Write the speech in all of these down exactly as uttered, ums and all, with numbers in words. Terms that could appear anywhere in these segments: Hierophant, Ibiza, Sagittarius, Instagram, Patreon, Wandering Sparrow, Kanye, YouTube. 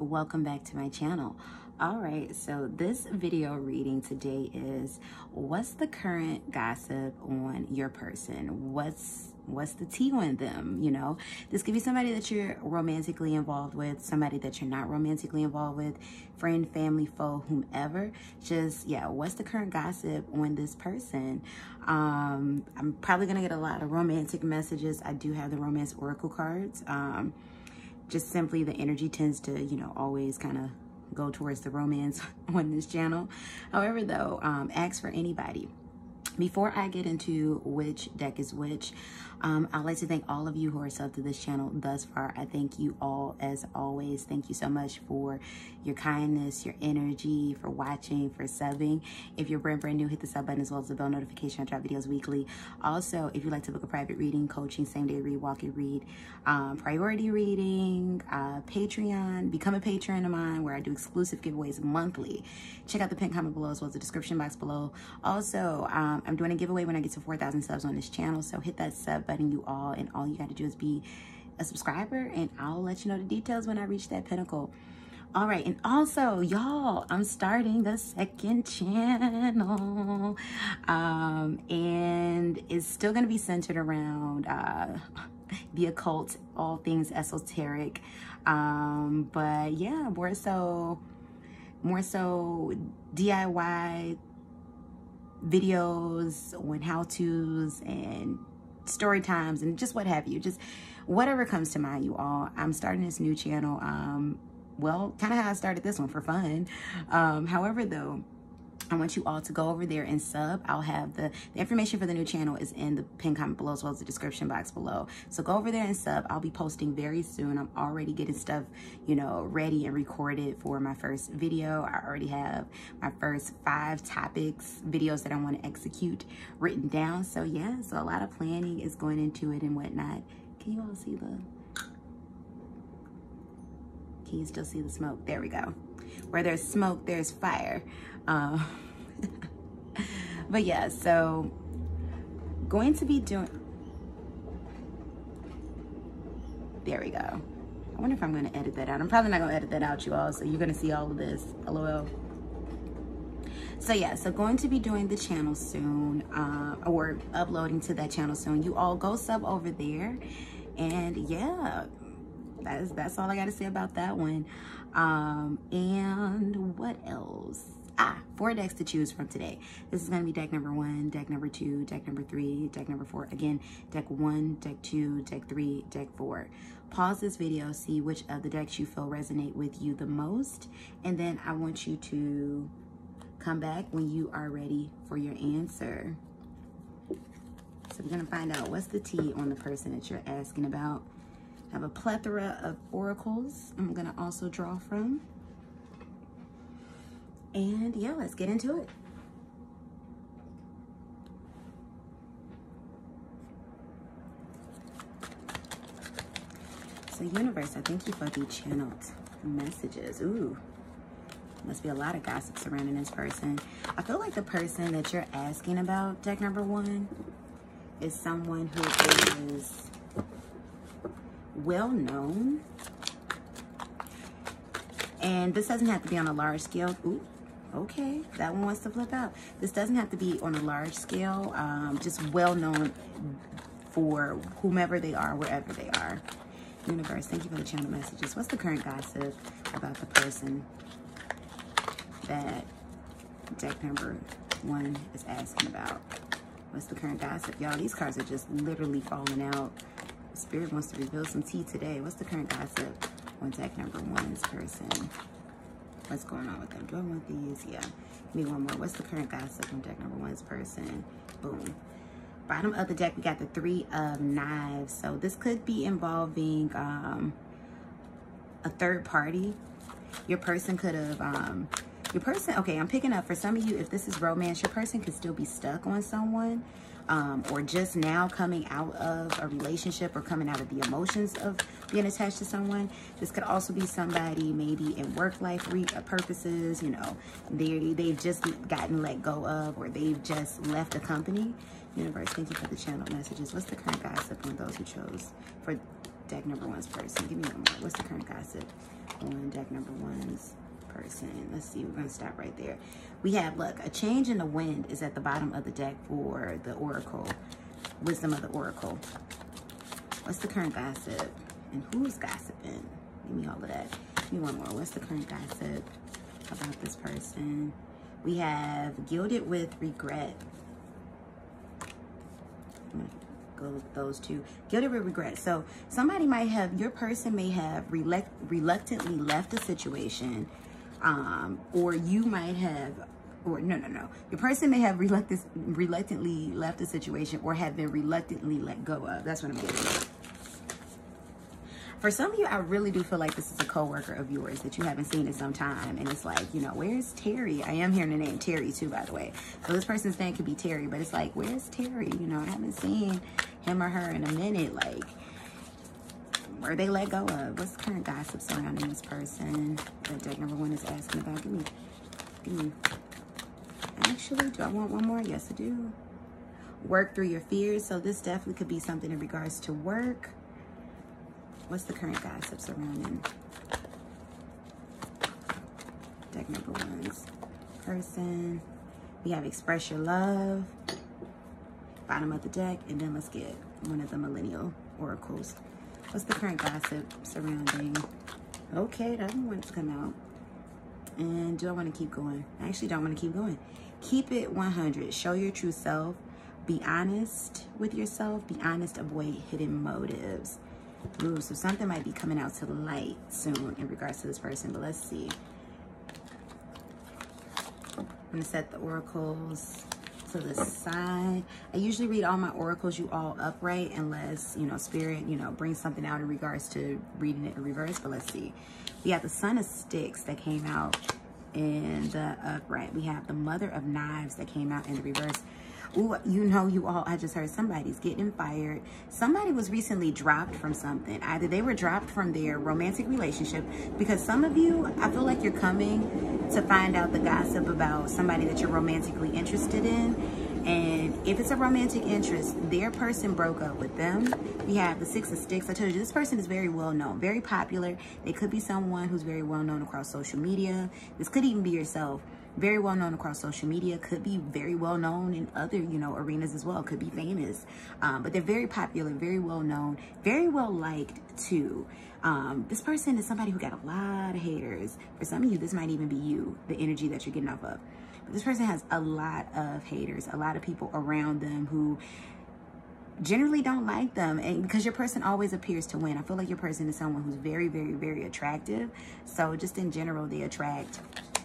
and welcome back to my channel. All right, so this video reading today is what's the current gossip on your person? What's what's the tea on them? You know, this could be somebody that you're romantically involved with, somebody that you're not romantically involved with, friend, family, foe, whomever. Just, yeah, what's the current gossip on this person? Um, I'm probably gonna get a lot of romantic messages. I do have the romance oracle cards. Um, just simply the energy tends to, you know, always kind of go towards the romance on this channel. However, though, um, ask for anybody. Before I get into which deck is which, um, I'd like to thank all of you who are subbed to this channel thus far. I thank you all as always. Thank you so much for your kindness, your energy, for watching, for subbing. If you're brand, brand new, hit the sub button as well as the bell notification. I drop videos weekly. Also, if you'd like to book a private reading, coaching, same day read, walk and read, um, priority reading, uh, Patreon, become a patron of mine where I do exclusive giveaways monthly. Check out the pinned comment below as well as the description box below. Also, um, I'm doing a giveaway when I get to four thousand subs on this channel, so hit that sub button, you all, and all you got to do is be a subscriber, and I'll let you know the details when I reach that pinnacle. All right, and also, y'all, I'm starting the second channel, um, and it's still going to be centered around uh, the occult, all things esoteric, um, but yeah, more so, more so D I Y videos on how-tos and story times and just what have you, just whatever comes to mind, you all. I'm starting this new channel, um well, kind of how I started this one, for fun. Um however, though, I want you all to go over there and sub. I'll have the, the information for the new channel is in the pinned comment below as well as the description box below. So go over there and sub. I'll be posting very soon. I'm already getting stuff, you know, ready and recorded for my first video. I already have my first five topics, videos that I want to execute written down. So yeah, so a lot of planning is going into it and whatnot. Can you all see the, can you still see the smoke? There we go. Where there's smoke, there's fire. Um, but yeah, so going to be doing, there we go. I wonder if I'm going to edit that out. I'm probably not going to edit that out, you all. So you're going to see all of this, LOL. So yeah, so going to be doing the channel soon, uh, or uploading to that channel soon. You all go sub over there, and yeah, that's, that's all I got to say about that one. Um, and what else? Ah, four decks to choose from today. This is going to be deck number one, deck number two, deck number three, deck number four. Again, deck one, deck two, deck three, deck four. Pause this video, see which of the decks you feel resonate with you the most. And then I want you to come back when you are ready for your answer. So we're going to find out what's the tea on the person that you're asking about. I have a plethora of oracles I'm gonna also draw from. And yeah, let's get into it. So universe, I thank you for the channeled messages. Ooh, must be a lot of gossip surrounding this person. I feel like the person that you're asking about, deck number one, is someone who is well known, and this doesn't have to be on a large scale. Ooh, okay, that one wants to flip out. This doesn't have to be on a large scale, um, just well known for whomever they are, wherever they are. Universe, thank you for the channel messages. What's the current gossip about the person that deck number one is asking about? What's the current gossip? Y'all, these cards are just literally falling out. Spirit wants to reveal some tea today. What's the current gossip on deck number one's person? What's going on with them? Do I want these? Yeah. Give me one more. What's the current gossip on deck number one's person? Boom. Bottom of the deck, we got the three of knives. So this could be involving um, a third party. Your person could have... Um, your person... Okay, I'm picking up for some of you, if this is romance, your person could still be stuck on someone. Um, or just now coming out of a relationship or coming out of the emotions of being attached to someone. This could also be somebody maybe in work life re purposes, you know, they, they've just gotten let go of, or they've just left the company. Universe, thank you for the channel messages. What's the current gossip on those who chose for deck number one's person. Give me one more. What's the current gossip on deck number one's person? Let's see. We're going to stop right there. We have, look, a change in the wind is at the bottom of the deck for the oracle. Wisdom of the oracle. What's the current gossip? And who's gossiping? Give me all of that. Give me one more. What's the current gossip about this person? We have Gilded with Regret. I'm going to go with those two. Gilded with Regret. So somebody might have, your person may have reluct reluctantly left the situation. Um, or you might have, or no, no, no. Your person may have reluctant, reluctantly left the situation or have been reluctantly let go of. That's what I'm getting at. For some of you, I really do feel like this is a coworker of yours that you haven't seen in some time. And it's like, you know, where's Terry? I am hearing the name Terry too, by the way. So this person's name could be Terry, but it's like, where's Terry? You know, I haven't seen him or her in a minute. Like, were they let go of? What's the current gossip surrounding this person that deck number one is asking about? Give me, give me. Actually, do I want one more? Yes, I do. Work through your fears. So this definitely could be something in regards to work. What's the current gossip surrounding deck number one's person? We have Express Your Love, bottom of the deck, and then let's get one of the millennial oracles. What's the current gossip surrounding? Okay, that one wants to come out. And do I want to keep going? I actually don't want to keep going. Keep it one hundred. Show your true self. Be honest with yourself. Be honest. Avoid hidden motives. Ooh, so something might be coming out to light soon in regards to this person, but let's see. I'm gonna set the oracles to the side. I usually read all my oracles, you all upright, unless, you know, spirit, you know, brings something out in regards to reading it in reverse, but let's see. We have the Son of Sticks that came out in the upright. We have the Mother of Knives that came out in the reverse. Ooh, you know, you all, I just heard somebody's getting fired. Somebody was recently dropped from something. Either they were dropped from their romantic relationship, because some of you, I feel like you're coming to find out the gossip about somebody that you're romantically interested in. And if it's a romantic interest, their person broke up with them. We have the Six of Sticks. I told you, this person is very well known, very popular. They could be someone who's very well known across social media. This could even be yourself. Very well known across social media, could be very well known in other, you know, arenas as well, could be famous, um, but they're very popular, very well known, very well liked too. Um, this person is somebody who got a lot of haters. For some of you, this might even be you, the energy that you're getting off of. But this person has a lot of haters, a lot of people around them who generally don't like them, and because your person always appears to win. I feel like your person is someone who's very, very, very attractive. So just in general, they attract,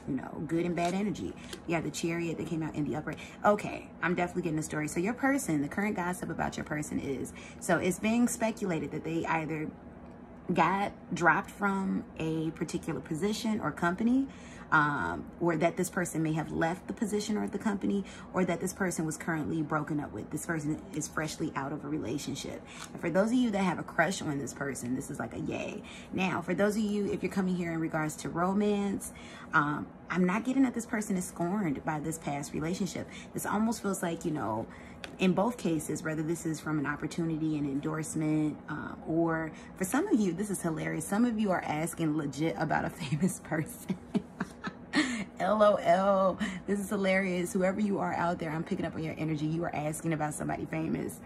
you know, good and bad energy. Yeah, the Chariot that came out in the upright. Okay, I'm definitely getting the story. So your person, the current gossip about your person is, so it's being speculated that they either got dropped from a particular position or company, um, or that this person may have left the position or the company, or that this person was currently broken up with. This person is freshly out of a relationship. And for those of you that have a crush on this person, this is like a yay. Now, for those of you, if you're coming here in regards to romance, um, I'm not getting that this person is scorned by this past relationship. This almost feels like, you know, in both cases, whether this is from an opportunity, an endorsement, uh, or for some of you, this is hilarious. Some of you are asking legit about a famous person. LOL. This is hilarious. Whoever you are out there, I'm picking up on your energy. You are asking about somebody famous.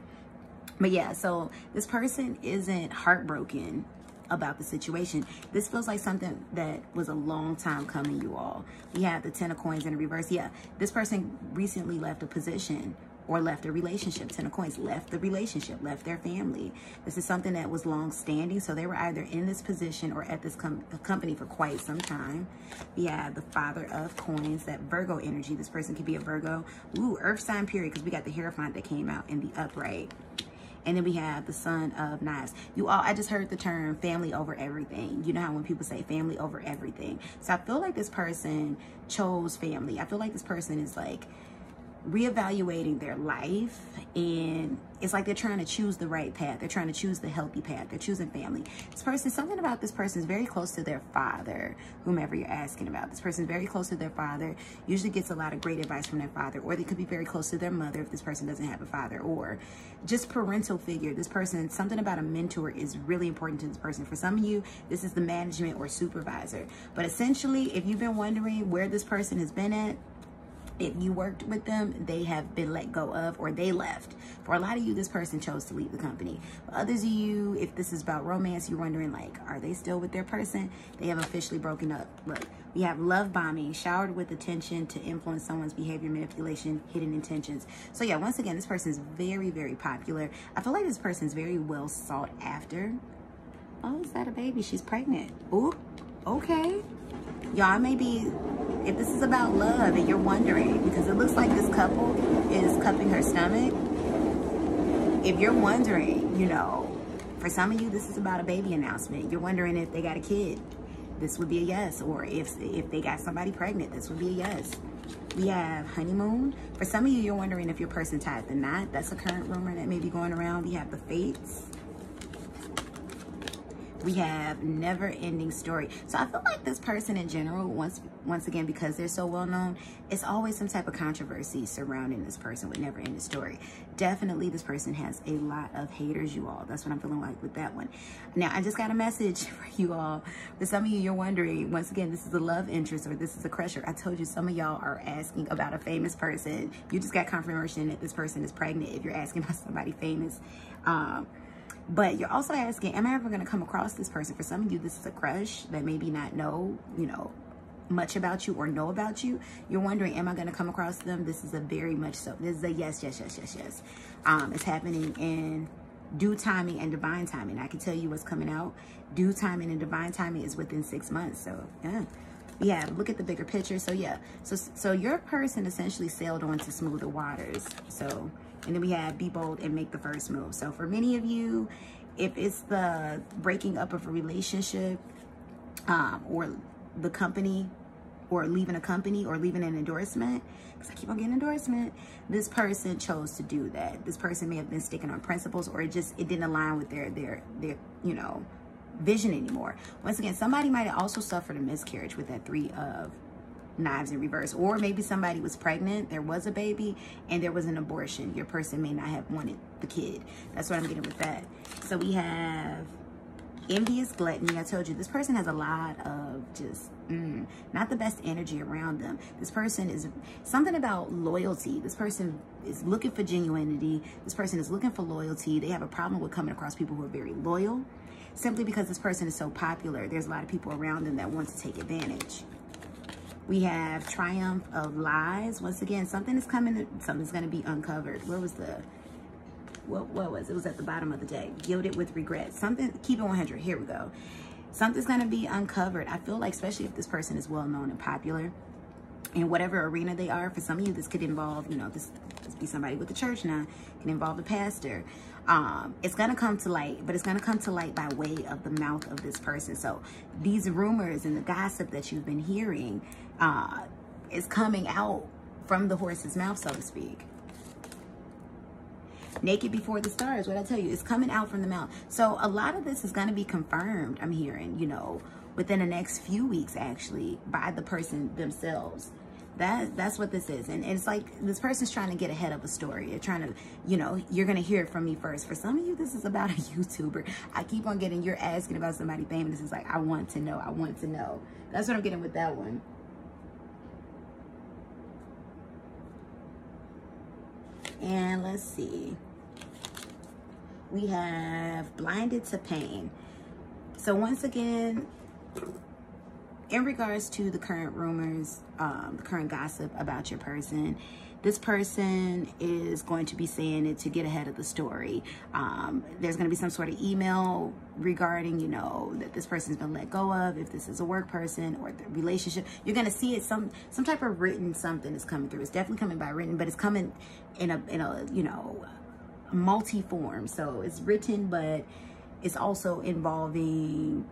But yeah, so this person isn't heartbroken about the situation. This feels like something that was a long time coming, you all. We have the Ten of Coins in reverse. Yeah, this person recently left a position or left a relationship. Ten of Coins, left the relationship, left their family. This is something that was long-standing, so they were either in this position or at this com company for quite some time. Yeah, the Father of Coins, that Virgo energy. This person could be a Virgo. Ooh, Earth sign period, because we got the Hierophant that came out in the upright. And then we have the Son of Knives. You all, I just heard the term family over everything. You know how when people say family over everything. So I feel like this person chose family. I feel like this person is like, reevaluating their life, and it's like they're trying to choose the right path. They're trying to choose the healthy path. They're choosing family. This person, something about this person is very close to their father, whomever you're asking about. This person is very close to their father, usually gets a lot of great advice from their father, or they could be very close to their mother if this person doesn't have a father, or just parental figure. This person, something about a mentor is really important to this person. For some of you, this is the management or supervisor. But essentially, if you've been wondering where this person has been at, if you worked with them, they have been let go of, or they left. For a lot of you, this person chose to leave the company. For others of you, if this is about romance, you're wondering, like, are they still with their person? They have officially broken up. Look, we have love bombing, showered with attention to influence someone's behavior, manipulation, hidden intentions. So yeah, once again, this person is very, very popular. I feel like this person is very well sought after. Oh, is that a baby? She's pregnant. Ooh, okay. Y'all may be... If this is about love and you're wondering, because it looks like this couple is cupping her stomach. If you're wondering, you know, for some of you, this is about a baby announcement. You're wondering if they got a kid, this would be a yes. Or if, if they got somebody pregnant, this would be a yes. We have honeymoon. For some of you, you're wondering if your person tied the knot. That's a current rumor that may be going around. We have the fates. We have never ending story. So I feel like this person in general, once once again, because they're so well known, it's always some type of controversy surrounding this person with never ending story. Definitely this person has a lot of haters, you all. That's what I'm feeling like with that one. Now, I just got a message for you all. For some of you, you're wondering, once again, this is a love interest or this is a crusher. I told you some of y'all are asking about a famous person. You just got confirmation that this person is pregnant if you're asking about somebody famous. Um, But you're also asking, am I ever going to come across this person? For some of you, this is a crush that maybe not know, you know, much about you or know about you. You're wondering, am I going to come across them? This is a very much so. This is a yes, yes, yes, yes, yes. Um, it's happening in due timing and divine timing. I can tell you what's coming out. Due timing and divine timing is within six months. So, yeah. Yeah, look at the bigger picture. So, yeah. So, so your person essentially sailed on to smoother waters. So... And then we have be bold and make the first move. So for many of you, if it's the breaking up of a relationship um, or the company or leaving a company or leaving an endorsement, because I keep on getting endorsement, this person chose to do that. This person may have been sticking on principles, or it just, it didn't align with their, their, their, you know, vision anymore. Once again, somebody might have also suffered a miscarriage with that three of knives in reverse, or maybe somebody was pregnant, there was a baby, and there was an abortion. Your person may not have wanted the kid. That's what I'm getting with that. So we have envious gluttony. I told you this person has a lot of just mm, not the best energy around them. This person is something about loyalty. This person is looking for genuinity. This person is looking for loyalty. They have a problem with coming across people who are very loyal, simply because this person is so popular. There's a lot of people around them that want to take advantage. We have triumph of lies. Once again, something is coming, something's going to be uncovered. Where was the, what, what was, it was at the bottom of the deck. Gilded with regret. Something, keep it one hundred. Here we go. Something's going to be uncovered. I feel like, especially if this person is well known and popular in whatever arena they are, for some of you, this could involve, you know, this could be somebody with the church now. It can involve a pastor. Um, it's going to come to light, but it's going to come to light by way of the mouth of this person. So these rumors and the gossip that you've been hearing uh, is coming out from the horse's mouth, so to speak. Naked before the stars, what I tell you, it's coming out from the mouth. So a lot of this is going to be confirmed, I'm hearing, you know, within the next few weeks, actually, by the person themselves. That, that's what this is. And, and it's like this person's trying to get ahead of a story. They're trying to, you know, you're going to hear it from me first. For some of you, this is about a YouTuber. I keep on getting, you're asking about somebody famous. It's like, I want to know. I want to know. That's what I'm getting with that one. And let's see. We have blinded to pain. So once again... In regards to the current rumors, um, the current gossip about your person, this person is going to be saying it to get ahead of the story. Um, there's going to be some sort of email regarding, you know, that this person's been let go of. If this is a work person or the relationship, you're going to see it. Some some type of written something is coming through. It's definitely coming by written, but it's coming in a in a you know multi form. So it's written, but it's also involving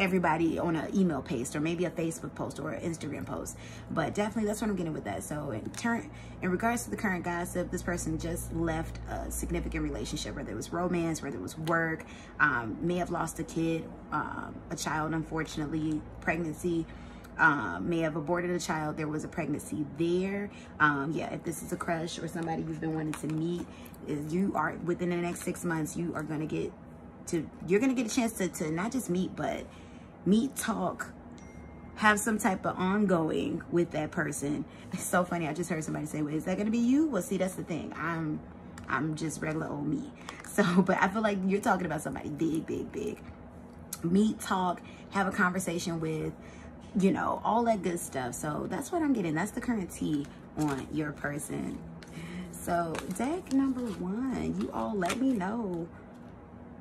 everybody on an email post or maybe a Facebook post or an Instagram post. But definitely that's what I'm getting with that. So in turn, in regards to the current gossip, this person just left a significant relationship, whether it was romance, whether it was work, um, may have lost a kid, um, a child, unfortunately, pregnancy, um, may have aborted a child. There was a pregnancy there. Um, yeah, if this is a crush or somebody you've been wanting to meet, is you are within the next six months, you are going to get to, you're going to get a chance to, to not just meet, but meet, talk, have some type of ongoing with that person. It's so funny. I just heard somebody say, well, is that going to be you? Well, see, that's the thing. I'm, I'm just regular old me. So, but I feel like you're talking about somebody big, big, big. Meet, talk, have a conversation with, you know, all that good stuff. So that's what I'm getting. That's the current tea on your person. So deck number one, you all let me know.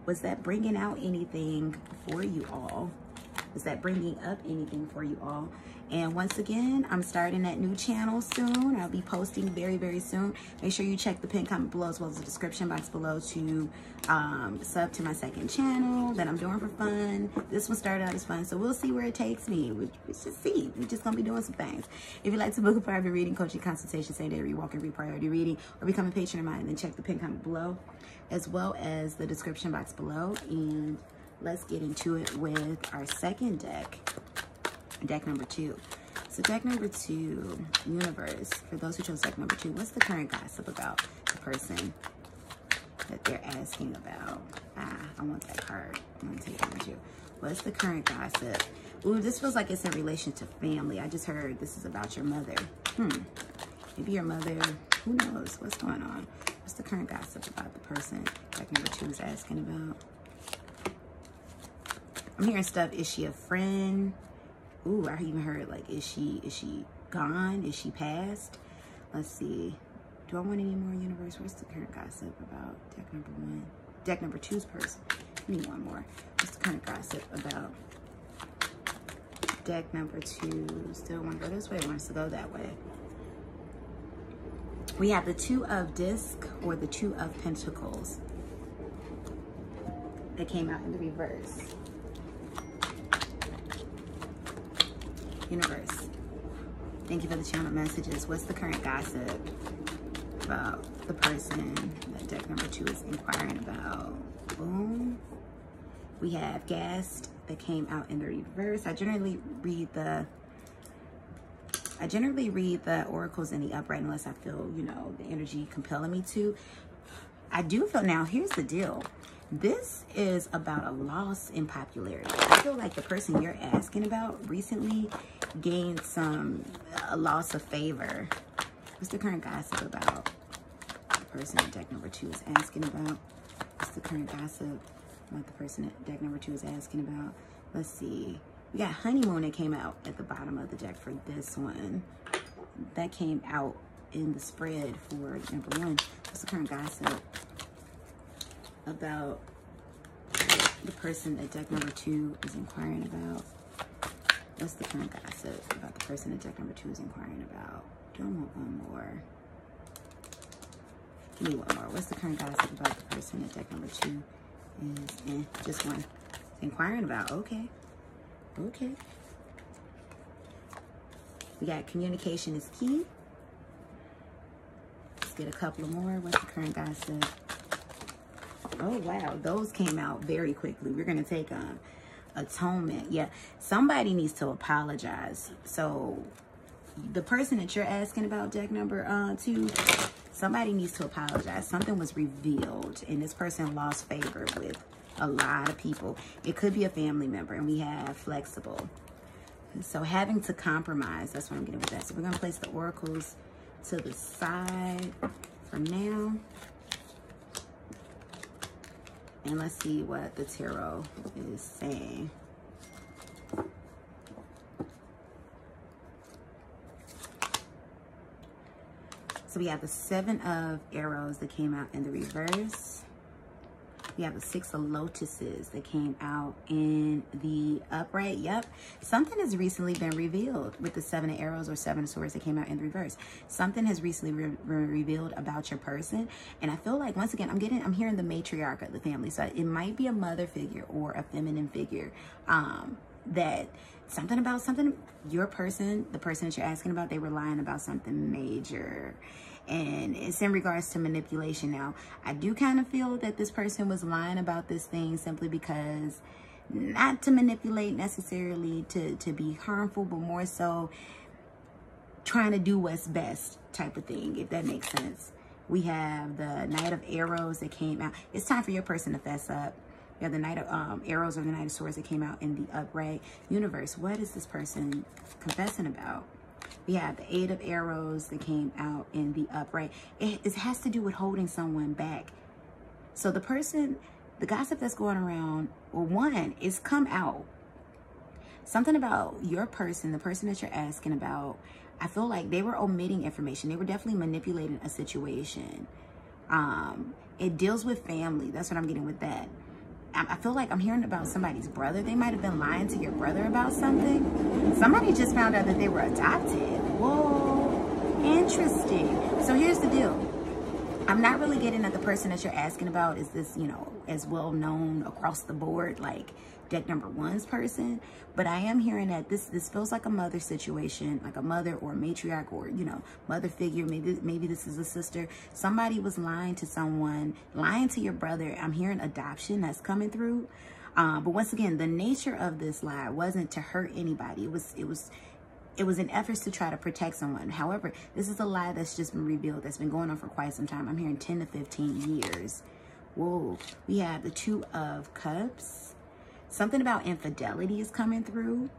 Was that bringing out anything for you all? Was that bringing up anything for you all? And once again, I'm starting that new channel soon. I'll be posting very, very soon. Make sure you check the pinned comment below as well as the description box below to um, sub to my second channel that I'm doing for fun. This one started out as fun, so we'll see where it takes me. We'll just see. We're just going to be doing some things. If you'd like to book a private reading, coaching, consultation, same day, re-walk, and re-priority reading, or become a patron of mine, then check the pinned comment below as well as the description box below. And let's get into it with our second deck, deck number two. So deck number two, universe, for those who chose deck number two, what's the current gossip about the person that they're asking about? Ah, I want that card. I'm going to take number two. What's the current gossip? Ooh, this feels like it's in relation to family. I just heard this is about your mother. Hmm. Maybe your mother, who knows what's going on? What's the current gossip about the person deck number two is asking about? I'm hearing stuff. Is she a friend? Ooh, I even heard like, is she is she gone? Is she passed? Let's see. Do I want any more universe? What's the current gossip about deck number one? Deck number two's person. I need one more. What's the current gossip about deck number two? Still want to go this way? Wants to go that way. We have the two of disc or the two of pentacles that came out in the reverse. Universe, thank you for the channel messages. What's the current gossip about the person that deck number two is inquiring about? Boom. We have gassed that came out in the reverse. I generally read the, I generally read the oracles in the upright unless I feel, you know, the energy compelling me to. I do feel now, here's the deal. This is about a loss in popularity. I feel like the person you're asking about recently gained some a loss of favor. What's the current gossip about the person that deck number two is asking about? What's the current gossip about the person that deck number two is asking about? Let's see. We got honeymoon that came out at the bottom of the deck for this one. That came out in the spread for number one. What's the current gossip about the person that deck number two is inquiring about? What's the current gossip about the person that deck number two is inquiring about? Do I want one more? Give me one more. What's the current gossip about the person that deck number two is eh, just one inquiring about? Okay. Okay. We got communication is key. Let's get a couple more. What's the current gossip? Oh, wow. Those came out very quickly. We're going to take um, atonement. Yeah. Somebody needs to apologize. So the person that you're asking about deck number uh, two, somebody needs to apologize. Something was revealed and this person lost favor with a lot of people. It could be a family member, and we have flexible. So having to compromise. That's what I'm getting with that. So we're going to place the oracles to the side for now. And let's see what the tarot is saying. So we have the seven of arrows that came out in the reverse. We have the six of lotuses that came out in the upright. Yep. Something has recently been revealed with the seven of arrows or seven of swords that came out in the reverse. Something has recently re re revealed about your person. And I feel like, once again, I'm getting, I'm hearing the matriarch of the family. So it might be a mother figure or a feminine figure. Um, that something about something, your person, the person that you're asking about, they were lying about something major. And it's in regards to manipulation. Now, I do kind of feel that this person was lying about this thing simply because, not to manipulate necessarily, to, to be harmful, but more so trying to do what's best type of thing, if that makes sense. We have the Knight of Arrows that came out. It's time for your person to fess up. You have the Knight of um, Arrows or the Knight of Swords that came out in the upright. Universe, what is this person confessing about? We have the Eight of Arrows that came out in the upright. It, it has to do with holding someone back. So the person, the gossip that's going around, well, one, it's come out. Something about your person, the person that you're asking about, I feel like they were omitting information. They were definitely manipulating a situation. Um, it deals with family. That's what I'm getting with that. I feel like I'm hearing about somebody's brother. They might have been lying to your brother about something. Somebody just found out that they were adopted. Whoa, interesting. So here's the deal. I'm not really getting that the person that you're asking about is this, you know, as well known across the board, like deck number one's person. But I am hearing that this this feels like a mother situation, like a mother or a matriarch or, you know, mother figure. Maybe, maybe this is a sister. Somebody was lying to someone, lying to your brother. I'm hearing adoption that's coming through. Uh, but once again, the nature of this lie wasn't to hurt anybody. It was, it was, It was an effort to try to protect someone. However, this is a lie that's just been revealed, that's been going on for quite some time. I'm hearing ten to fifteen years. Whoa. We have the Two of Cups. Something about infidelity is coming through.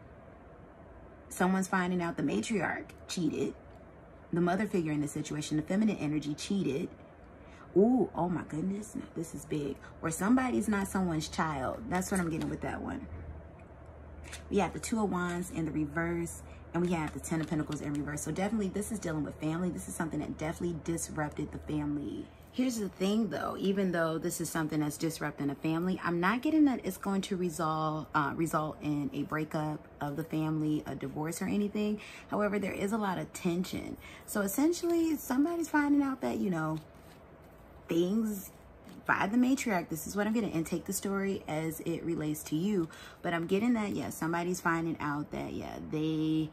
Someone's finding out the matriarch cheated. The mother figure in the situation, the feminine energy, cheated. Ooh, oh my goodness. This is big. Or somebody's not someone's child. That's what I'm getting with that one. We have the Two of Wands in the reverse. And we have the Ten of Pentacles in reverse. So definitely this is dealing with family. This is something that definitely disrupted the family. Here's the thing though, even though this is something that's disrupting a family, I'm not getting that it's going to resolve, uh, result in a breakup of the family, a divorce or anything. However, there is a lot of tension. So essentially somebody's finding out that, you know, things by the matriarch, this is what I'm getting, and take the story as it relates to you. But I'm getting that, yeah, somebody's finding out that, yeah, they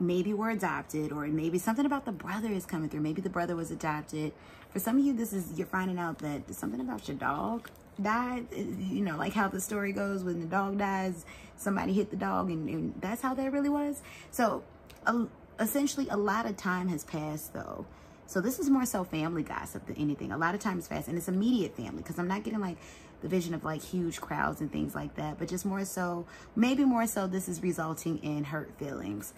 maybe were adopted, or maybe something about the brother is coming through. Maybe the brother was adopted. For some of you, this is, you're finding out that something about your dog died. You know, like how the story goes, when the dog dies, somebody hit the dog, and, and that's how that really was. So uh, essentially, a lot of time has passed, though. So this is more so family gossip than anything. A lot of times fast, and it's immediate family, because I'm not getting like the vision of like huge crowds and things like that, but just more so, maybe more so this is resulting in hurt feelings,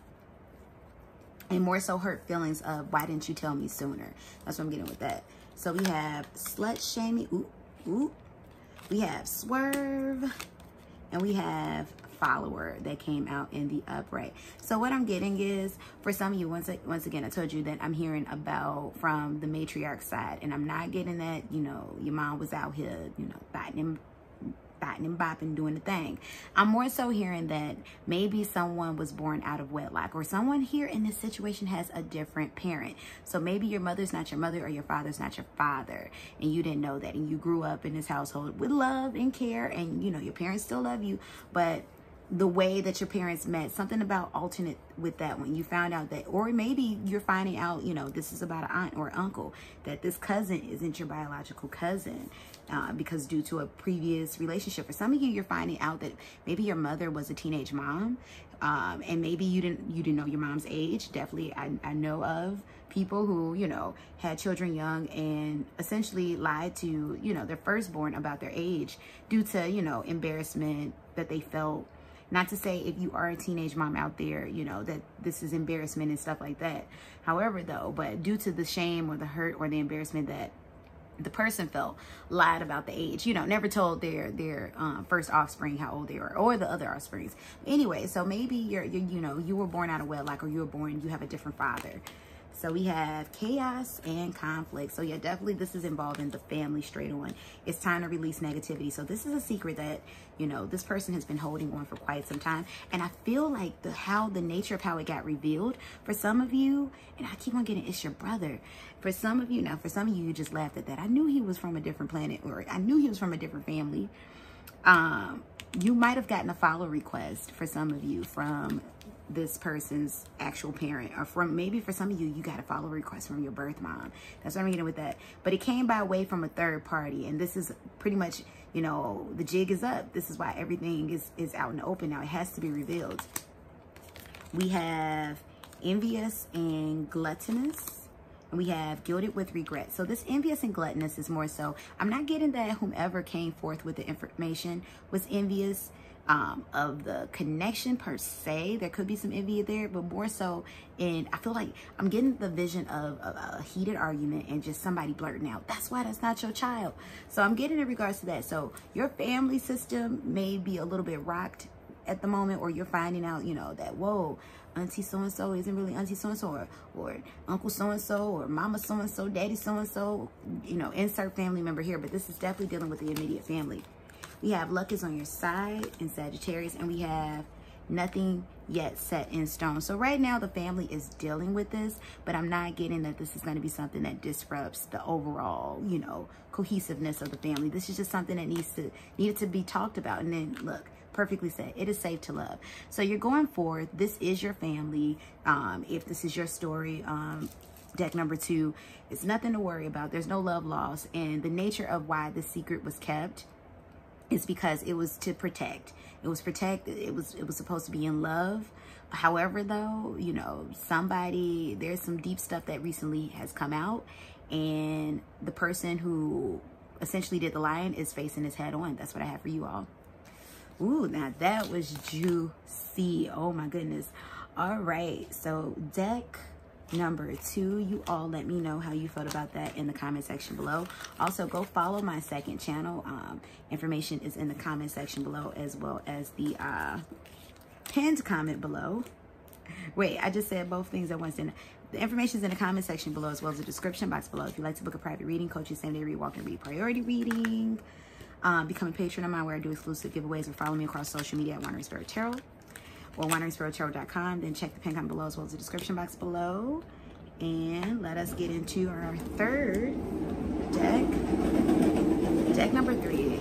and more so hurt feelings of why didn't you tell me sooner? That's what I'm getting with that. So we have slut shaming. Ooh, ooh. We have swerve, and we have follower that came out in the upright. So what I'm getting is, for some of you, once once again, I told you that I'm hearing about from the matriarch side, and I'm not getting that, you know, your mom was out here, you know, biting him, biting and bopping, doing the thing. I'm more so hearing that maybe someone was born out of wedlock, or someone here in this situation has a different parent. So maybe your mother's not your mother, or your father's not your father, and you didn't know that, and you grew up in this household with love and care, and you know your parents still love you, but the way that your parents met, something about alternate with that one. You found out that, or maybe you're finding out, you know, this is about an aunt or uncle, that this cousin isn't your biological cousin, uh, because due to a previous relationship. For some of you, you're finding out that maybe your mother was a teenage mom, um, and maybe you didn't you didn't know your mom's age. Definitely, I, I know of people who, you know, had children young and essentially lied to, you know, their firstborn about their age due to, you know, embarrassment that they felt. Not to say if you are a teenage mom out there, you know, that this is embarrassment and stuff like that. However, though, but due to the shame or the hurt or the embarrassment that the person felt, lied about the age, you know, never told their their um, first offspring how old they were, or the other offsprings. Anyway, so maybe you're, you're, you know, you were born out of wedlock, or you were born, you have a different father. So we have chaos and conflict. So yeah, definitely this is involving the family straight on. It's time to release negativity. So this is a secret that, you know, this person has been holding on for quite some time. And I feel like the how the nature of how it got revealed for some of you, and I keep on getting it's your brother. For some of you, now for some of you, you just laughed at that. I knew he was from a different planet, or I knew he was from a different family. Um, You might have gotten a follow request for some of you from this person's actual parent, or from maybe for some of you, you got a follow request from your birth mom. That's what I'm getting with that. But it came by way from a third party, and this is pretty much, you know, the jig is up. This is why everything is, is out in the open now. It has to be revealed. We have envious and gluttonous. And we have guilted with regret. So this envious and gluttonous is more so, I'm not getting that whomever came forth with the information was envious um, of the connection per se. There could be some envy there, but more so, and I feel like I'm getting the vision of a, a heated argument and just somebody blurting out, that's why that's not your child. So I'm getting in regards to that. So your family system may be a little bit rocked at the moment, or you're finding out, you know, that, whoa, auntie so-and-so isn't really auntie so-and-so, or, or uncle so-and-so, or mama so-and-so, daddy so-and-so, you know, insert family member here. But this is definitely dealing with the immediate family. We have luck is on your side in Sagittarius, and we have nothing yet set in stone. So right now the family is dealing with this, but I'm not getting that this is going to be something that disrupts the overall, you know, cohesiveness of the family. This is just something that needs to, needed to be talked about. And then look, perfectly said, it is safe to love. So you're going forward. This is your family. Um, if this is your story, um, deck number two, it's nothing to worry about. There's no love loss. And the nature of why the secret was kept is because it was to protect. It was protect. It was, it was supposed to be in love. However, though, you know, somebody, there's some deep stuff that recently has come out, and the person who essentially did the lying is facing his head on. That's what I have for you all. Ooh, now that was juicy. Oh my goodness. All right. So deck number two, you all let me know how you felt about that in the comment section below. Also, go follow my second channel. Um, information is in the comment section below, as well as the uh, pinned comment below. Wait, I just said both things at once. And the information is in the comment section below, as well as the description box below. If you'd like to book a private reading, coaching, same day read, walk and read, priority reading. Um, become a patron of mine, where I do exclusive giveaways, or follow me across social media at Wandering Sparrow Tarot or wandering sparrow tarot dot com. Then check the pin comment below, as well as the description box below. And let us get into our third deck, deck number three.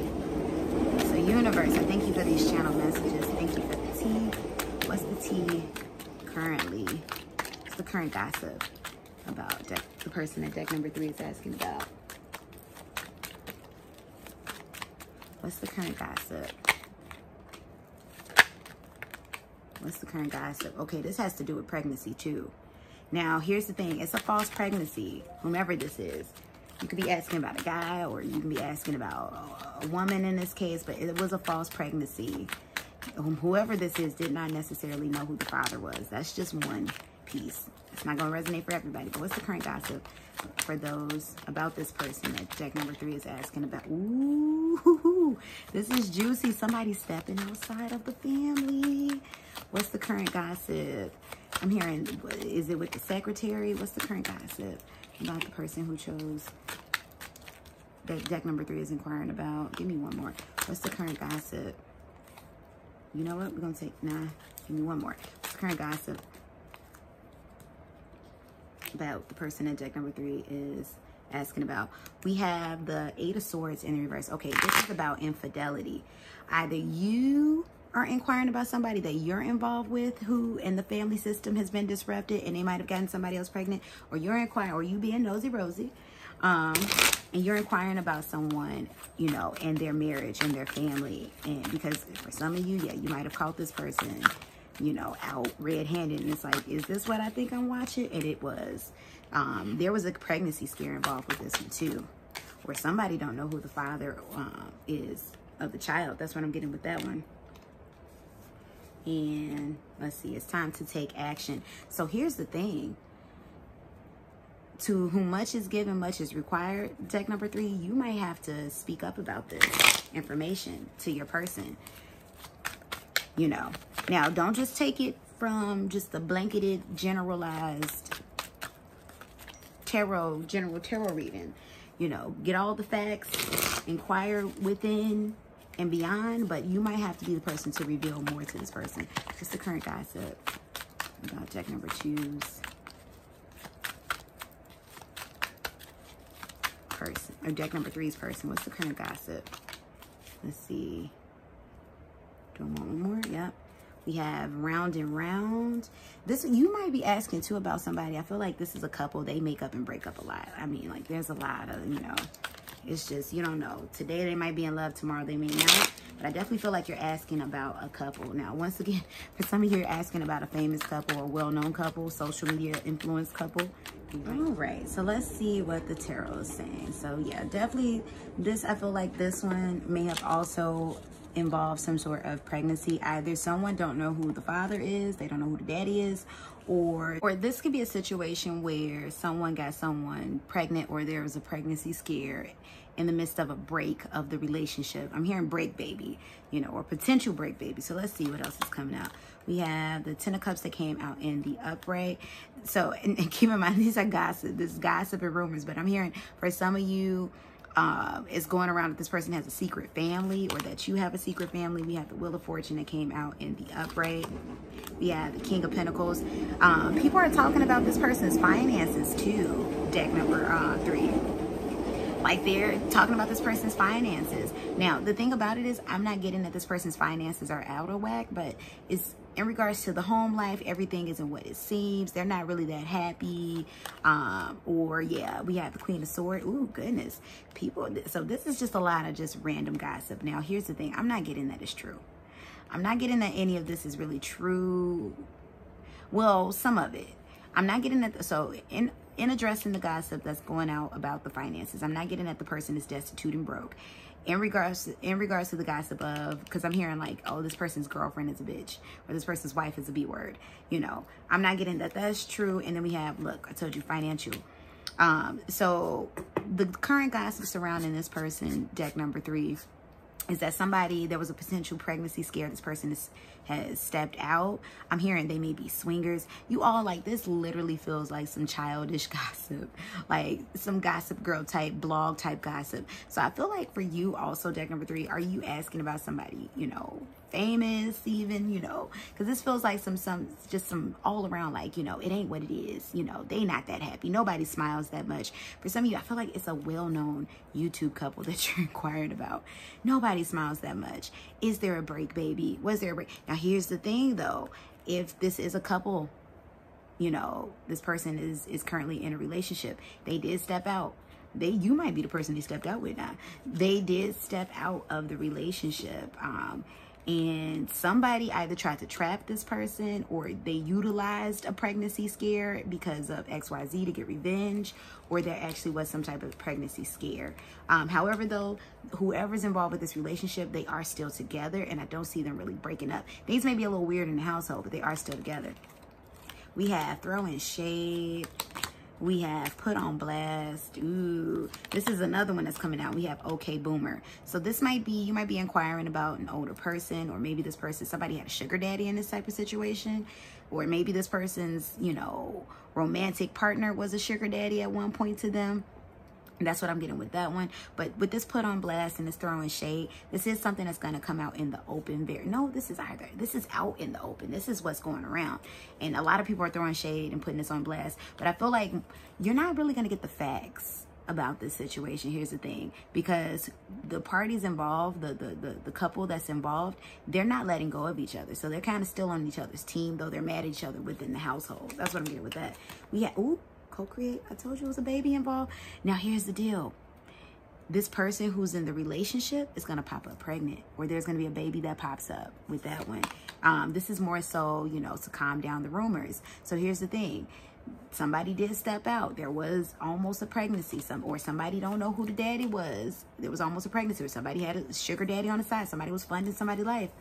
So universe, I thank you for these channel messages. Thank you for the tea. What's the tea currently? What's the current gossip about deck, the person that deck number three is asking about? What's the current gossip? What's the current gossip? Okay, this has to do with pregnancy too. Now, here's the thing. It's a false pregnancy, whomever this is. You could be asking about a guy, or you can be asking about a woman in this case, but it was a false pregnancy. Whoever this is did not necessarily know who the father was. That's just one piece. It's not going to resonate for everybody, but what's the current gossip for those about this person that deck number three is asking about? Ooh. This is juicy. Somebody stepping outside of the family. What's the current gossip? I'm hearing, is it with the secretary? What's the current gossip about the person who chose that deck number three is inquiring about? Give me one more. What's the current gossip? You know what? We're going to take, nah, give me one more. What's the current gossip about the person that deck number three is asking about? We have the Eight of Swords in reverse. Okay, this is about infidelity. Either you are inquiring about somebody that you're involved with who in the family system has been disrupted, and they might have gotten somebody else pregnant, or you're inquiring, or you being nosy rosy, um and you're inquiring about someone, you know, and their marriage and their family. And because for some of you, yeah, you might have caught this person, you know, out red-handed, and it's like, is this what I think I'm watching? And it was. Um, there was a pregnancy scare involved with this one too, where somebody don't know who the father um, is of the child. That's what I'm getting with that one. And let's see, it's time to take action. So here's the thing. To whom much is given, much is required. Deck number three, you might have to speak up about this information to your person. You know, now don't just take it from just the blanketed, generalized tarot, general tarot reading. You know, get all the facts, inquire within and beyond, but you might have to be the person to reveal more to this person. Just the current gossip about deck number two's person, or deck number three's person. What's the current gossip? Let's see. Do I want one more? Yep. We have Round and Round. This, you might be asking too about somebody. I feel like this is a couple. They make up and break up a lot. I mean, like, there's a lot of, you know, it's just, you don't know. Today they might be in love, tomorrow they may not. But I definitely feel like you're asking about a couple. Now, once again, for some of you, you're asking about a famous couple or well-known couple, social media influence couple. All right, so let's see what the tarot is saying. So yeah, definitely this, I feel like this one may have also involved some sort of pregnancy. Either someone don't know who the father is, they don't know who the daddy is, or or this could be a situation where someone got someone pregnant, or there was a pregnancy scare in the midst of a break of the relationship. I'm hearing break baby, you know, or potential break baby. So let's see what else is coming out. We have the Ten of Cups that came out in the upright. So, and, and keep in mind, these are gossip. This is gossip and rumors, but I'm hearing for some of you, Uh, it's going around that this person has a secret family, or that you have a secret family. We have the Wheel of Fortune that came out in the upright. We have the King of Pentacles. Um, people are talking about this person's finances too. Deck number uh, three. Like, they're talking about this person's finances. Now, the thing about it is, I'm not getting that this person's finances are out of whack, but it's in regards to the home life, everything isn't what it seems. They're not really that happy. Um, or yeah, we have the Queen of Swords. Ooh, goodness. People, so this is just a lot of just random gossip. Now, here's the thing. I'm not getting that it's true. I'm not getting that any of this is really true. Well, some of it. I'm not getting that, so in... In addressing the gossip that's going out about the finances, I'm not getting that the person is destitute and broke. In regards to, in regards to the gossip of, because I'm hearing like, oh, this person's girlfriend is a bitch, or this person's wife is a B word. You know, I'm not getting that that's true. And then we have, look, I told you, financial. Um, so the current gossip surrounding this person, deck number three, is that somebody, there was a potential pregnancy scare. This person is, has stepped out. I'm hearing they may be swingers. You all, like, this literally feels like some childish gossip, like some Gossip Girl type, blog type gossip. So I feel like for you also, deck number three, are you asking about somebody, you know, famous even, you know, because this feels like some, some, just some all around, like, you know, it ain't what it is. You know, they not that happy. Nobody smiles that much. For some of you, I feel like it's a well-known YouTube couple that you're inquiring about. Nobody smiles that much. Is there a break, baby? Was there a break? Now, here's the thing though, if this is a couple, you know, this person is, is currently in a relationship. They did step out. They, you might be the person they stepped out with now. They did step out of the relationship. Um, And somebody either tried to trap this person, or they utilized a pregnancy scare because of X Y Z to get revenge, or there actually was some type of pregnancy scare. Um, however, though, whoever's involved with this relationship, they are still together, and I don't see them really breaking up. Things may be a little weird in the household, but they are still together. We have Throw in Shade. We have Put on Blast. Ooh, this is another one that's coming out. We have Okay Boomer. So this might be, you might be inquiring about an older person, or maybe this person, somebody had a sugar daddy in this type of situation, or maybe this person's, you know, romantic partner was a sugar daddy at one point to them. And that's what I'm getting with that one. But with this Put on Blast and this Throwing Shade, this is something that's going to come out in the open. Very no, this is either. This is out in the open. This is what's going around. And a lot of people are throwing shade and putting this on blast. But I feel like you're not really going to get the facts about this situation. Here's the thing. Because the parties involved, the, the, the, the couple that's involved, they're not letting go of each other. So they're kind of still on each other's team, though they're mad at each other within the household. That's what I'm getting with that. We had, ooh. Co-create. I told you it was a baby involved. Now, here's the deal. This person who's in the relationship is going to pop up pregnant, or there's going to be a baby that pops up with that one. Um, this is more so, you know, to calm down the rumors. So here's the thing. Somebody did step out. There was almost a pregnancy, some or somebody don't know who the daddy was. There was almost a pregnancy, or somebody had a sugar daddy on the side. Somebody was funding somebody's life.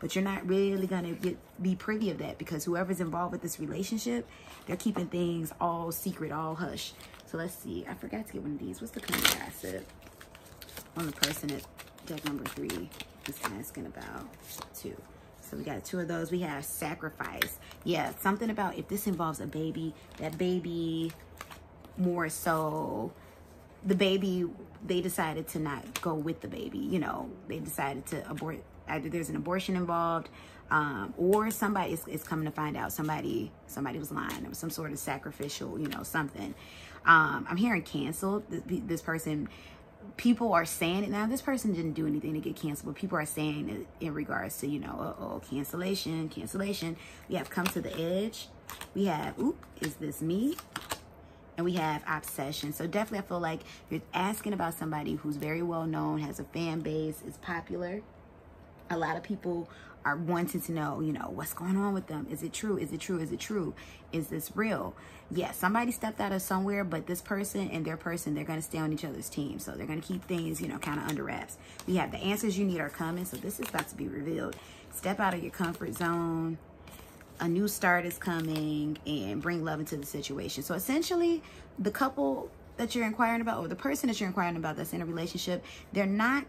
But you're not really going to get, be privy of that, because whoever's involved with this relationship, they're keeping things all secret, all hush. So let's see. I forgot to get one of these. What's the kind of gossip on the person at deck number three is asking about two? So we got two of those. We have Sacrifice. Yeah, something about if this involves a baby, that baby more so... The baby, they decided to not go with the baby. You know, they decided to abort. Either there's an abortion involved, um, or somebody is, is coming to find out somebody somebody was lying. There was some sort of sacrificial, you know, something. Um, I'm hearing canceled. This, this person people are saying it now. This person didn't do anything to get canceled, but people are saying it in regards to, you know, uh oh, cancellation, cancellation. We have come to the edge. We have, oop, is this me? And we have obsession. So definitely I feel like you're asking about somebody who's very well known, has a fan base, is popular. A lot of people are wanting to know, you know, what's going on with them. Is it true? Is it true? Is it true? Is this real? Yeah, somebody stepped out of somewhere, but this person and their person, they're going to stay on each other's team. So they're going to keep things, you know, kind of under wraps. We have the answers you need are coming. So this is about to be revealed. Step out of your comfort zone. A new start is coming, and bring love into the situation. So essentially, the couple that you're inquiring about, or the person that you're inquiring about that's in a relationship, they're not,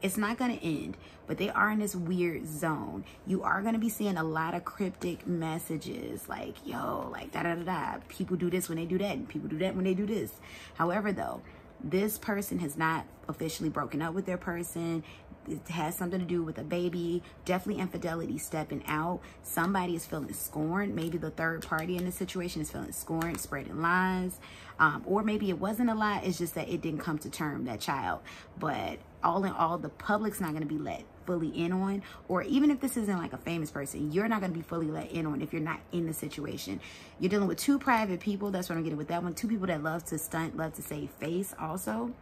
it's not going to end, but they are in this weird zone. You are going to be seeing a lot of cryptic messages like, yo, like da da da da. People do this when they do that, and people do that when they do this. However, though, this person has not officially broken up with their person. It has something to do with a baby. Definitely infidelity stepping out. Somebody is feeling scorned. Maybe the third party in this situation is feeling scorned, spreading lies. Um, or maybe it wasn't a lie. It's just that it didn't come to term, that child. But all in all, the public's not going to be let fully in on. Or even if this isn't like a famous person, you're not going to be fully let in on if you're not in the situation. You're dealing with two private people. That's what I'm getting with that one. Two people that love to stunt, love to save face also.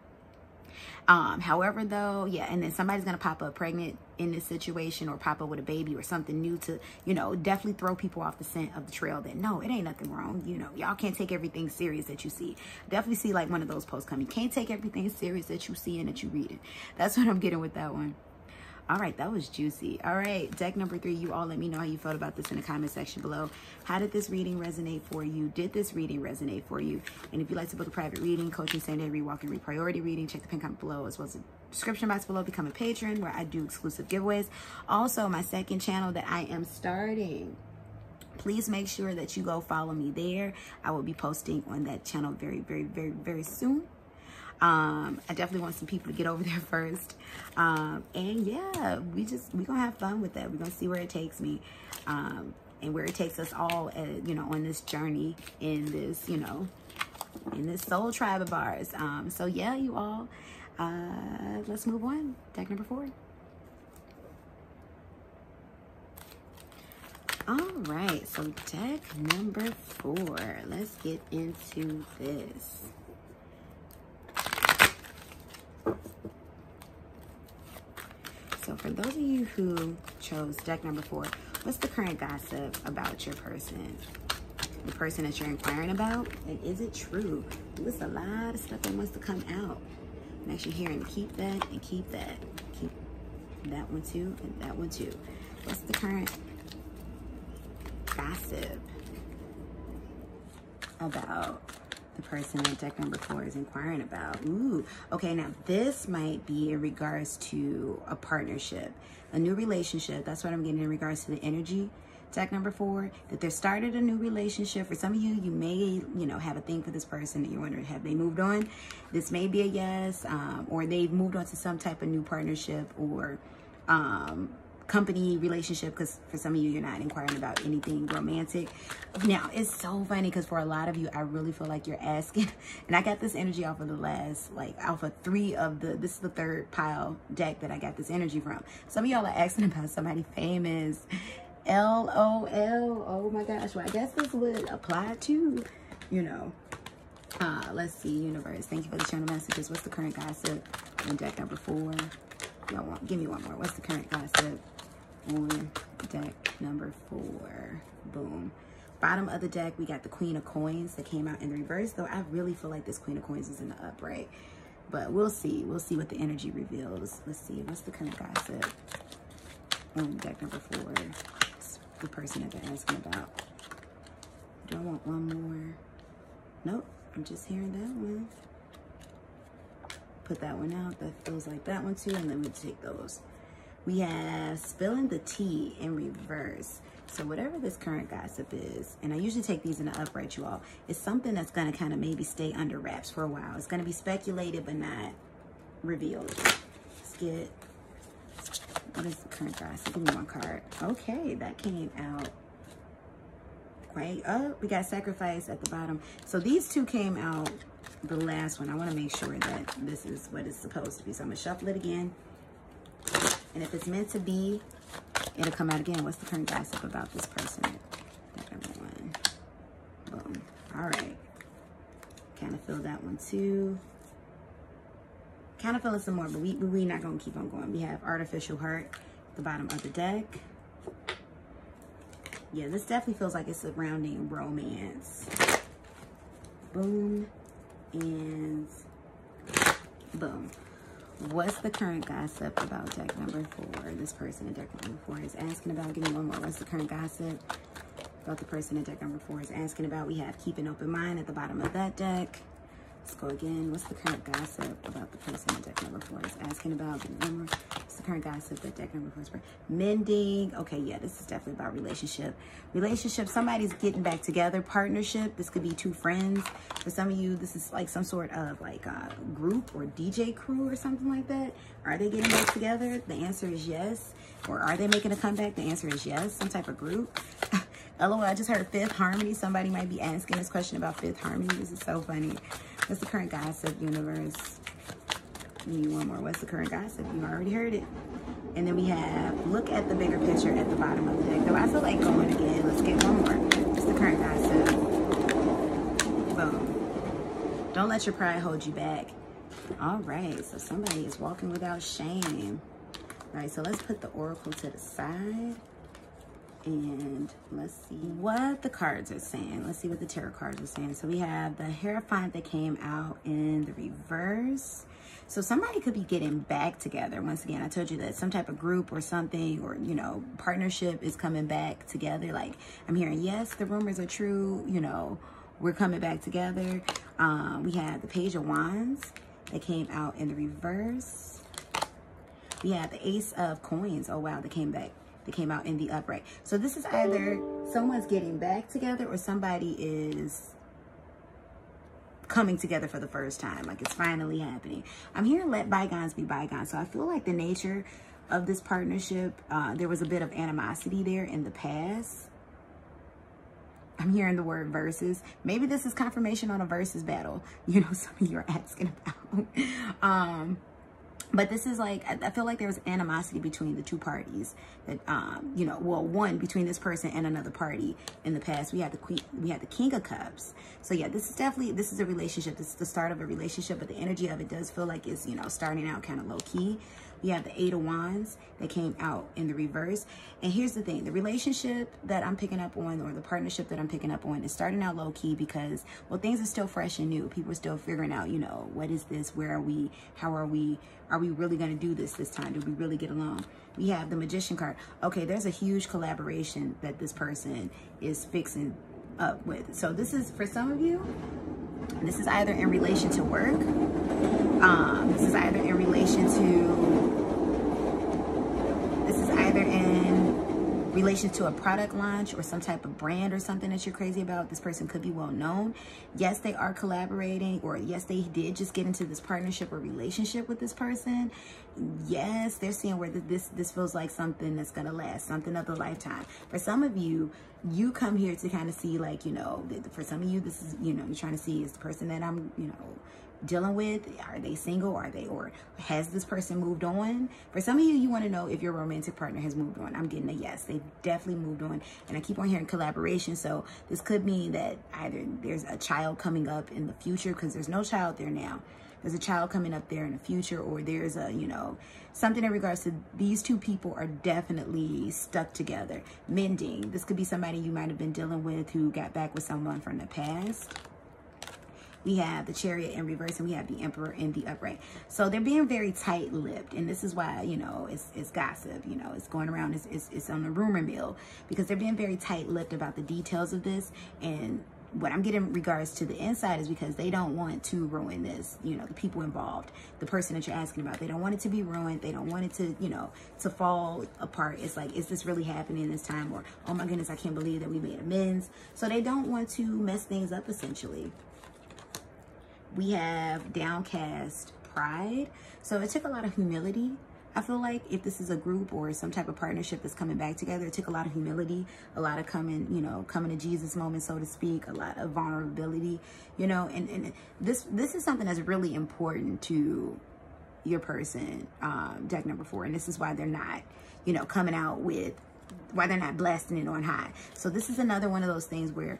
Um, however, though, yeah, and then somebody's going to pop up pregnant in this situation, or pop up with a baby or something new to, you know, definitely throw people off the scent of the trail that, no, it ain't nothing wrong. You know, y'all can't take everything serious that you see. Definitely see like one of those posts coming. Can't take everything serious that you see and that you read it. That's what I'm getting with that one. All right, that was juicy. All right, deck number three. You all let me know how you felt about this in the comment section below. How did this reading resonate for you? Did this reading resonate for you? And if you'd like to book a private reading, coaching, same day, rewalk, and repriority reading, check the pin comment below, as well as the description box below. Become a patron, where I do exclusive giveaways. Also, my second channel that I am starting. Please make sure that you go follow me there. I will be posting on that channel very, very, very, very soon. Um, I definitely want some people to get over there first. Um, and yeah, we just, we're gonna have fun with that. We're gonna see where it takes me, um, and where it takes us all, uh, you know, on this journey in this, you know, in this soul tribe of ours. Um, so yeah, you all, uh, let's move on. Deck number four. All right, so deck number four, let's get into this. So for those of you who chose deck number four, what's the current gossip about your person? The person that you're inquiring about? And is it true? There's a lot of stuff that wants to come out. Make sure you're here and keep that and keep that. Keep that one too and that one too. What's the current gossip about the person that deck number four is inquiring about? Ooh, okay, now this might be in regards to a partnership, a new relationship. That's what I'm getting in regards to the energy. Deck number four, that they started a new relationship. For some of you, you may, you know, have a thing for this person and you're wondering, have they moved on? This may be a yes, um, or they've moved on to some type of new partnership or um, company relationship, because for some of you, you're not inquiring about anything romantic. Now, it's so funny because for a lot of you, I really feel like you're asking, and I got this energy off of the last, like off of three of the, this is the third pile deck that I got this energy from. Some of y'all are asking about somebody famous. L O L, oh my gosh. Well, I guess this would apply to, you know, uh, let's see, universe. Thank you for the channel messages. What's the current gossip on deck number four? Y'all want, give me one more. What's the current gossip on deck number four? Boom. Bottom of the deck, we got the Queen of Coins that came out in the reverse, though I really feel like this Queen of Coins is in the upright, but we'll see. We'll see what the energy reveals. Let's see. What's the current gossip on deck number four? It's the person that they're asking about. Do I want one more? Nope. I'm just hearing that one. Put that one out. That feels like that one too, and then we take those. We have spilling the tea in reverse. So whatever this current gossip is, and I usually take these in the upright, you all, it's something that's going to kind of maybe stay under wraps for a while. It's going to be speculated but not revealed. Let's get, what is the current gossip? Give me one card. Okay, that came out quite up. We got sacrifice at the bottom. So these two came out the last one. I want to make sure that this is what it's supposed to be. So I'm going to shuffle it again. And if it's meant to be, it'll come out again. What's the current gossip about this person that I want? Boom. All right. Kind of feel that one too. Kind of feel it some more, but we, we're not going to keep on going. We have Artificial Heart at the bottom of the deck. Yeah, this definitely feels like it's surrounding romance. Boom. And boom. What's the current gossip about deck number four? This person in deck number four is asking about. Give me one more. What's the current gossip about the person in deck number four is asking about? We have Keep an Open Mind at the bottom of that deck. Let's go again. What's the current gossip about the person in deck number four is asking about? Give me one more. What's the current gossip that deck number four is mending? Okay, yeah, this is definitely about relationship. Relationship, somebody's getting back together. Partnership, this could be two friends. For some of you, this is like some sort of like a group or D J crew or something like that. Are they getting back together? The answer is yes. Or are they making a comeback? The answer is yes. Some type of group. L O L, I just heard Fifth Harmony. Somebody might be asking this question about Fifth Harmony. This is so funny. What's the current gossip, universe? Need one more. What's the current gossip? You already heard it. And then we have Look at the Bigger Picture at the bottom of the deck. Though I feel like going again. Let's get one more. What's the current gossip? Boom. Don't let your pride hold you back. All right. So somebody is walking without shame. All right. So let's put the oracle to the side. And let's see what the cards are saying. Let's see what the tarot cards are saying. So we have the Hierophant that came out in the reverse. So somebody could be getting back together. Once again, I told you that some type of group or something, or, you know, partnership is coming back together. Like I'm hearing, yes, the rumors are true. You know, we're coming back together. Um, we have the Page of Wands that came out in the reverse. We have the Ace of Coins. Oh, wow. That came back. That came out in the upright. So this is either someone's getting back together or somebody is coming together for the first time. Like it's finally happening. I'm hearing let bygones be bygones. So I feel like the nature of this partnership, uh, there was a bit of animosity there in the past. I'm hearing the word versus. Maybe this is confirmation on a versus battle. You know, some of you are asking about. um, But this is like, I feel like there was animosity between the two parties that, um, you know, well, one between this person and another party in the past. We had the queen, we had the King of Cups. So yeah, this is definitely, this is a relationship. This is the start of a relationship, but the energy of it does feel like it's, you know, starting out kind of low key. We have the Eight of Wands that came out in the reverse. And here's the thing, the relationship that I'm picking up on, or the partnership that I'm picking up on, is starting out low key because, well, things are still fresh and new. People are still figuring out, you know, what is this? Where are we? How are we? Are we really going to do this this time? Do we really get along? We have the Magician card. Okay, there's a huge collaboration that this person is fixing up with. So this is, for some of you, this is either in relation to work. Um, this is either in relation to, this is either in relation to a product launch or some type of brand or something that you're crazy about. This person could be well known. Yes, they are collaborating, or yes, they did just get into this partnership or relationship with this person. Yes, they're seeing where this, this feels like something that's going to last, something of a lifetime. For some of you, you come here to kind of see, like, you know, for some of you, this is, you know, you're trying to see, is the person that I'm, you know, dealing with, are they single? Are they, or has this person moved on? For some of you, you want to know if your romantic partner has moved on. I'm getting a yes. They've definitely moved on. And I keep on hearing collaboration. So this could mean that either there's a child coming up in the future, because there's no child there now. There's a child coming up there in the future, or there's a, you know, something in regards to these two people are definitely stuck together. Mending. This could be somebody you might have been dealing with who got back with someone from the past. We have the Chariot in reverse, and we have the Emperor in the upright. So they're being very tight-lipped, and this is why, you know, it's, it's gossip. You know, it's going around. It's, it's, it's on the rumor mill, because they're being very tight-lipped about the details of this. And what I'm getting in regards to the inside is because they don't want to ruin this. You know, the people involved, the person that you're asking about, they don't want it to be ruined. They don't want it to, you know, to fall apart. It's like, is this really happening this time? Or, oh my goodness, I can't believe that we made amends. So they don't want to mess things up, essentially. We have downcast pride. So it took a lot of humility I feel like if this is a group or some type of partnership that's coming back together, it took a lot of humility, a lot of coming, you know, coming to Jesus moments, so to speak, a lot of vulnerability, you know, and, and this, this is something that's really important to your person, um, deck number four. And this is why they're not, you know, coming out with, why they're not blasting it on high. So this is another one of those things where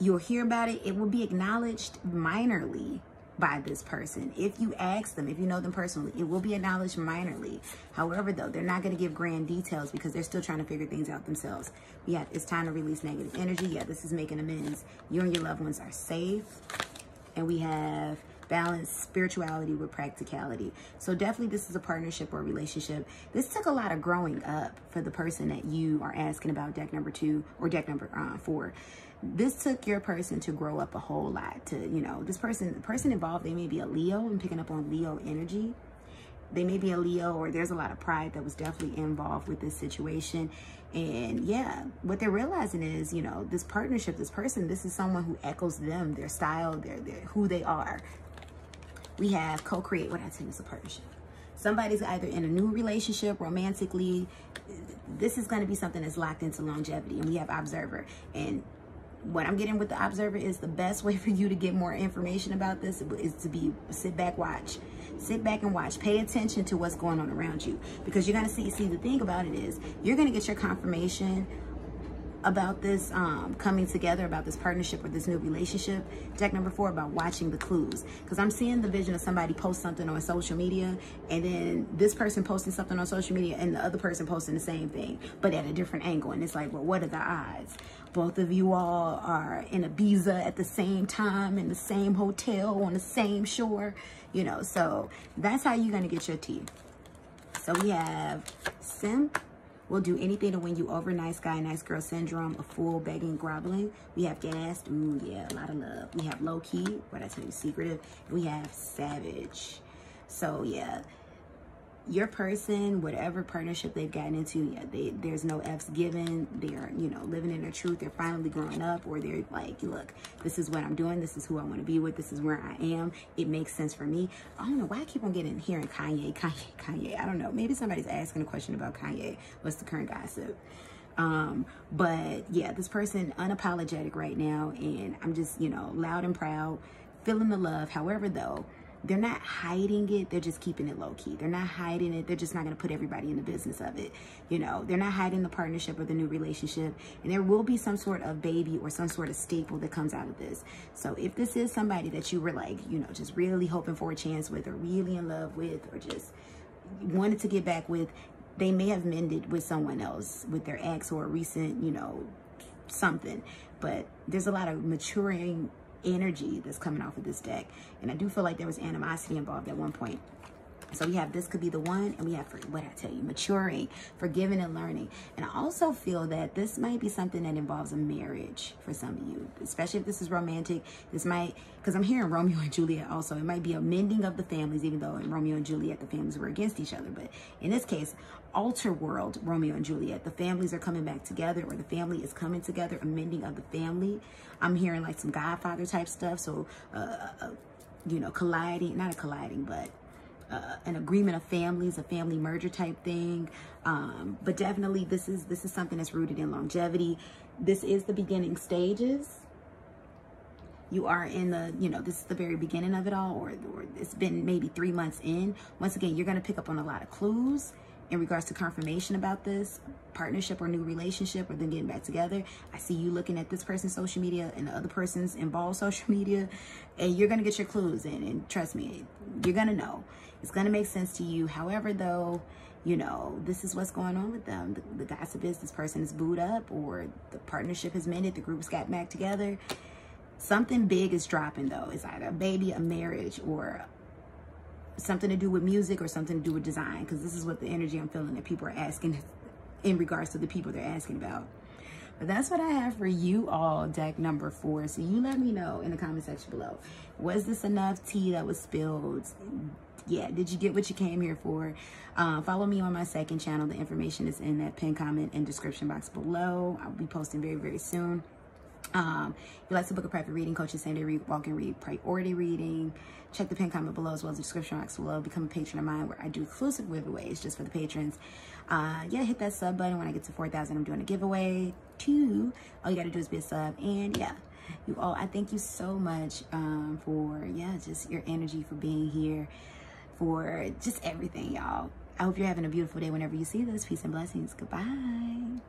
you'll hear about it. It will be acknowledged minorly by this person. If you ask them, if you know them personally, it will be acknowledged minorly. However, though, they're not going to give grand details because they're still trying to figure things out themselves. Yeah, it's time to release negative energy. Yeah, this is making amends. You and your loved ones are safe. And we have balanced spirituality with practicality. So definitely this is a partnership or a relationship. This took a lot of growing up for the person that you are asking about, deck number two or deck number uh, four. This took your person to grow up a whole lot to, you know, this person, the person involved, they may be a Leo and picking up on Leo energy. They may be a Leo, or there's a lot of pride that was definitely involved with this situation. And yeah, what they're realizing is, you know, this partnership, this person, this is someone who echoes them, their style, their, their who they are. We have co-create. What I think is a partnership. Somebody's either in a new relationship romantically. This is going to be something that's locked into longevity. And we have observer. And what I'm getting with the observer is the best way for you to get more information about this is to be sit back, watch, sit back and watch, pay attention to what's going on around you, because you're going to see, see the thing about it is you're going to get your confirmation about this um, coming together, about this partnership or this new relationship. Deck number four, about watching the clues. Because I'm seeing the vision of somebody post something on social media, and then this person posting something on social media and the other person posting the same thing, but at a different angle. And it's like, well, what are the odds? Both of you all are in Ibiza at the same time, in the same hotel, on the same shore, you know. So that's how you're gonna get your tea. So we have simp. We'll do anything to win you over. Nice guy, nice girl syndrome. A fool, begging, groveling. We have gassed. Ooh, yeah, a lot of love. We have low-key. What I tell you, secretive. We have savage. So, yeah. Your person, whatever partnership they've gotten into, yeah, they, there's no F's given. They're, you know, living in their truth. They're finally growing up, or they're like, look, this is what I'm doing. This is who I want to be with. This is where I am. It makes sense for me. I don't know why I keep on getting hearing Kanye, Kanye, Kanye. I don't know. Maybe somebody's asking a question about Kanye. What's the current gossip? Um, but yeah, this person unapologetic right now. And I'm just, you know, loud and proud, feeling the love. However, though, they're not hiding it. They're just keeping it low key. They're not hiding it. They're just not going to put everybody in the business of it. You know, they're not hiding the partnership or the new relationship. And there will be some sort of baby or some sort of staple that comes out of this. So if this is somebody that you were like, you know, just really hoping for a chance with, or really in love with, or just wanted to get back with, they may have mended with someone else, with their ex or a recent, you know, something. But there's a lot of maturing energy that's coming off of this deck, and I do feel like there was animosity involved at one point. So we have this could be the one, and we have, for what I tell you, maturing, forgiving, and learning. And I also feel that this might be something that involves a marriage for some of you, especially if this is romantic. This might, because I'm hearing Romeo and Juliet also, it might be a mending of the families, even though in Romeo and Juliet the families were against each other. But in this case, alter world Romeo and Juliet, the families are coming back together, or the family is coming together, a mending of the family. I'm hearing like some Godfather type stuff. So uh, uh you know, colliding, not a colliding, but Uh, an agreement of families, a family merger type thing. Um, but definitely this is this is something that's rooted in longevity. This is the beginning stages. You are in the, you know, this is the very beginning of it all, or, or it's been maybe three months in. Once again, you're going to pick up on a lot of clues in regards to confirmation about this partnership or new relationship, or then getting back together. I see you looking at this person's social media and the other person's involved social media, and you're going to get your clues in. And trust me, you're going to know. It's going to make sense to you. However, though, you know, this is what's going on with them. The, the gossip is this person is booed up, or the partnership has mended, the groups got back together. Something big is dropping, though. It's either a baby, a marriage, or something to do with music, or something to do with design, because this is what the energy I'm feeling that people are asking in regards to the people they're asking about. But that's what I have for you all, deck number four. So you let me know in the comment section below. Was this enough tea that was spilled? Yeah, did you get what you came here for? Uh, follow me on my second channel. The information is in that pinned comment and description box below. I'll be posting very, very soon. Um, if you like to book a private reading, coaching, same day read, walk and read, priority reading, check the pinned comment below as well as the description box below. Become a patron of mine where I do exclusive giveaways just for the patrons. Uh, yeah, hit that sub button. When I get to four thousand, I'm doing a giveaway too. All you got to do is be a sub. And yeah, you all, I thank you so much um, for, yeah, just your energy, for being here, for just everything, y'all. I hope you're having a beautiful day whenever you see this. Peace and blessings. Goodbye.